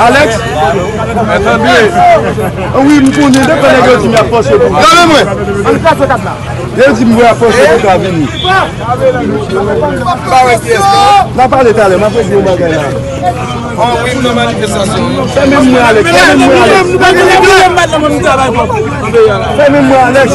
Alex, attendez. Oui, nous connaissons des collègues qui m'ont apporté. Non, mais je dis moi apporté pour venir. Pas parlé tout à l'heure, m'a fait dire bagage là. Oh oui, une manifestation. C'est même moi Alex, c'est même moi Alex. Nous pas même madame nous travaille pas. C'est même moi Alex.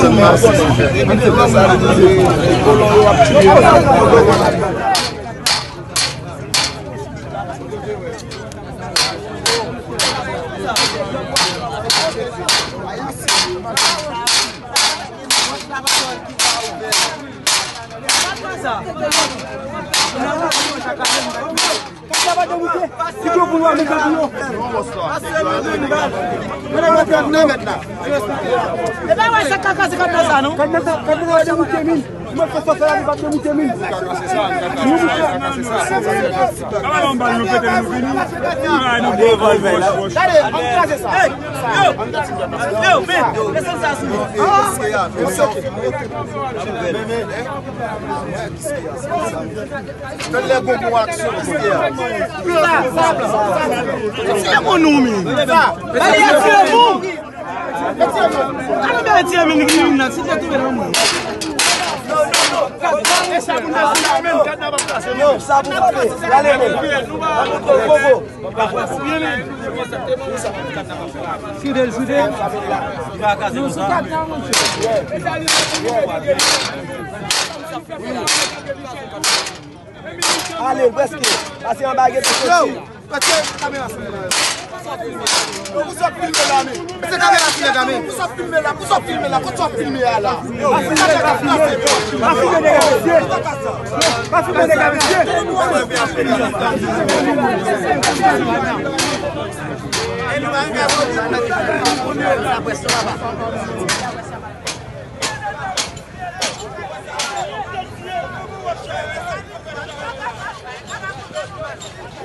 Allez, presque. Passez en baguette. Vous sortez filmer là, mais c'est caméra qui est là, mais vous sortez filmer là.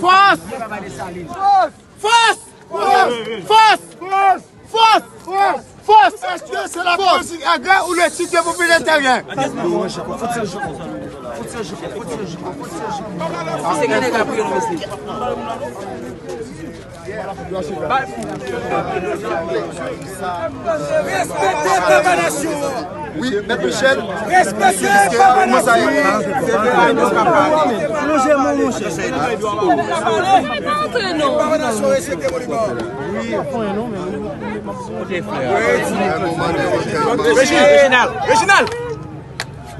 Force! Est-ce que c'est la politique agrée ou le titre de populaire terrien? Respectez ta nation. Oui, mais Michel, respectez ta nation. Réginald.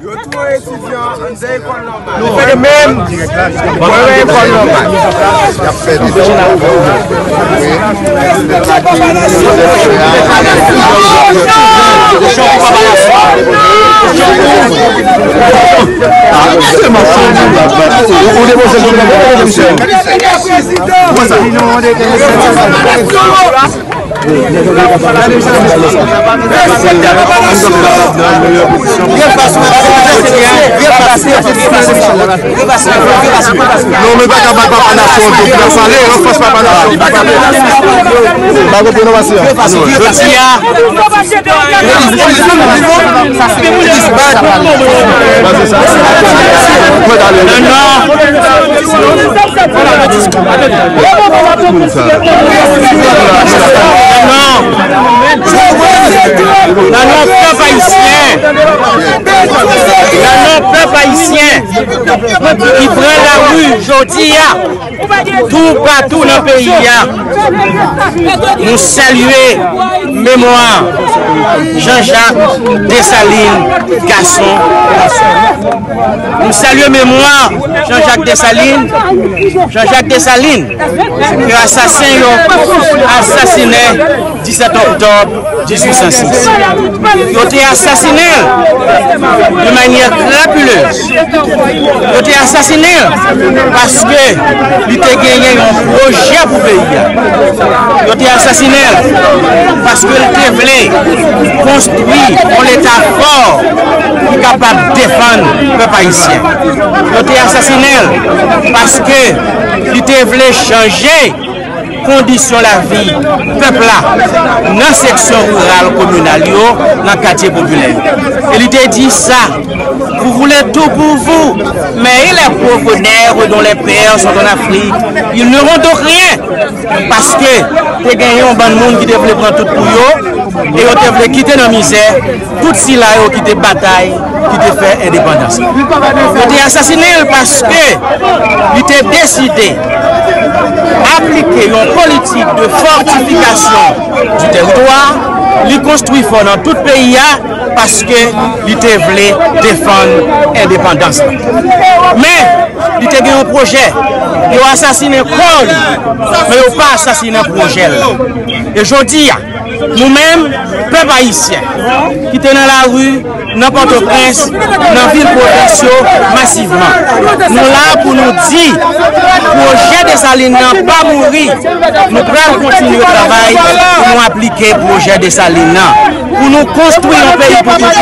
Yo tou étudiant en zèle école normale. Nous faisons même école normale. Il a fait des choses. Non, peuple haïtien. qui prend la rue aujourd'hui, tout partout dans le pays. Nous saluons mémoire Jean-Jacques Dessalines, garçon. Nous saluons mémoire Jean-Jacques Dessalines. Jean-Jacques Dessalines, qui assassiné 17 octobre 1806. Il a été assassiné de manière crapuleuse. Il a été assassiné parce qu'il était gagné un projet pour le pays. Il a été assassiné parce qu'il était voulu construire un État fort qui est capable de défendre le peuple haïtien. Il a été assassiné parce qu'il était voulu changer conditions la vie peuple là dans section rurale communale dans quartier populaire. Il était dit ça, vous voulez tout pour vous, mais les pauvres nègres dont les pères sont en Afrique, ils ne rendent rien parce que tu gagné un bon monde qui devait prendre tout pour eux et on devait quitter la misère, tout cela qui était bataille, qui te fait indépendance. Il était assassiné parce que il était décidé appliquer une politique de fortification du territoire, les construire fort dans tout le pays parce qu'il voulait défendre l'indépendance. Mais il était un projet, il a assassiné Paul, mais il n'a pas assassiné un projet. Et je dis, nous-mêmes, peuple haïtien, qui était dans la rue, dans Port-au-Prince, dans ville provinciale, massivement. Nous là pour nous dire, projet Dessalines n'a pas mourir. Nous devons continuer le travail pour nous appliquer projet Dessalines. Pour nous construire un pays pour tout le monde,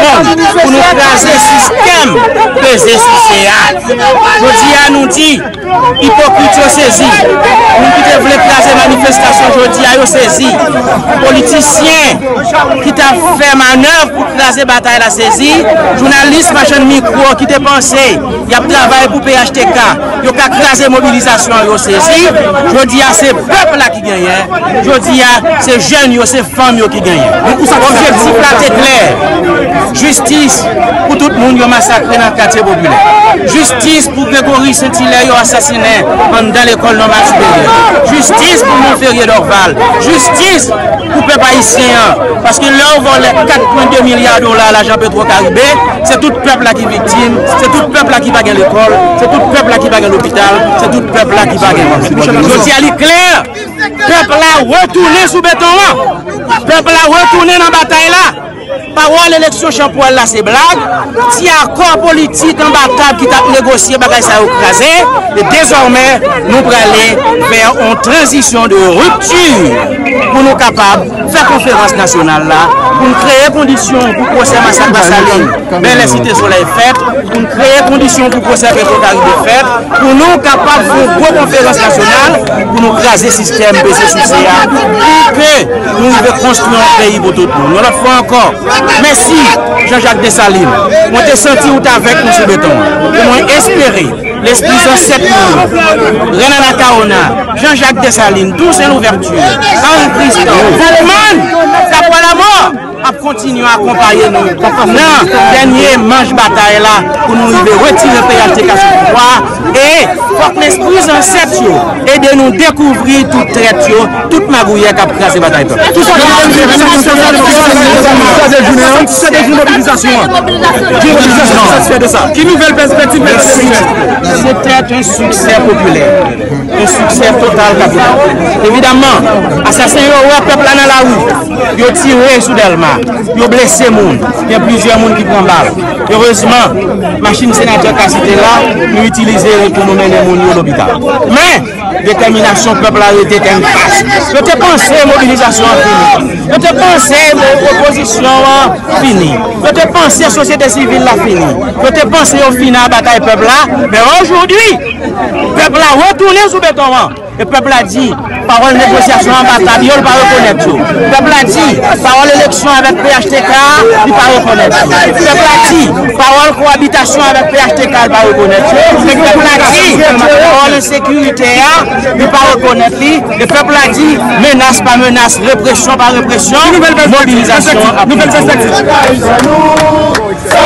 pour nous tracer le système de CCA. Je dis à nous dire, hypocrite saisie, nous qui devons placer manifestation, je dis à nous saisie, politiciens qui ont fait manœuvre pour placer bataille la saisie, journalistes, machin micro qui te pensé, il y a travail pour PHTK, il y a craser mobilisation, yo saisie, je dis à ces peuples là qui gagnent, je dis à ces jeunes, ces femmes qui gagnent. Objectif là, c'est clair. Justice pour tout le monde qui a massacré dans le quartier populaire. Justice pour Grégory Saint-Hilaire qui a assassiné dans l'école normale supérieure. Justice pour Montferrier d'Orval. Justice pour le peuple haïtien. Parce que là, on vend les 4,2 milliards de dollars à l'agent Petro-Caribé. C'est tout le peuple là qui est victime. C'est tout le peuple là qui va gagner l'école. C'est tout le peuple là qui va gagner l'hôpital. C'est tout le peuple là qui va gagner. Je dis à l'éclair, peuple là retourné sous béton. Peuple là retourné dans la bataille là. Parole l'élection champoil là c'est blague. Si accord politique en bataille qui t'a négocié bagaille ça écrasé, et désormais nous allons aller vers une transition de rupture pour nous capables faire conférence nationale là pour créer conditions pour procès massacre Dessalines. Mais la cité soleil faite pour créer conditions pour procès Petro-Caribé faite pour nous capables de faire une conférence nationale pour nous craser système PCCA pour que nous devons construire un pays pour tout le monde. Nous encore merci Jean-Jacques Dessalines. Moi t'ai senti où t'es avec nous sous béton. Moi espéré l'esprit de 7 millions. Renan Akaona, Jean-Jacques Dessalines, tous en ouverture. En Christ, Volman, t'as la mort. À continuer à accompagner nous. Non, dernier manche bataille là pour nous retirer le PHTK sur pouvoir et faut l'esprit en 7 et de nous découvrir toute traite, toute magouille qui a pris bataille. Tout ça, c'est des journées de mobilisation. Qui nouvelle perspective? C'était un succès populaire, un succès total. Évidemment, assassin au peuple dans la rue, ils ont tiré sous Delma. Ils ont blessé les gens. Il y a plusieurs gens qui prennent balle. Heureusement, la machine sénateur qui a cité là, nous utilisons pour nous mener les gens à l'hôpital. Mais, détermination du peuple a été un casse. Je te pensé mobilisation finie. Je te pensé opposition finie. Je te pensé société civile là finie. Je te pensé au final bataille peuple là. Mais aujourd'hui, le peuple a retourné sous béton. Le peuple a dit, parole négociation en bataille, il ne pas reconnaître. Le peuple a dit, parole élection avec PHTK, il ne pas reconnaître. Le peuple a dit, parole cohabitation avec PHTK, il ne pas reconnaître. Le peuple a dit, parole sécurité, il ne pas reconnaître. Le peuple a dit, menace par menace, répression par répression, mobilisation. Nouvelle perspective.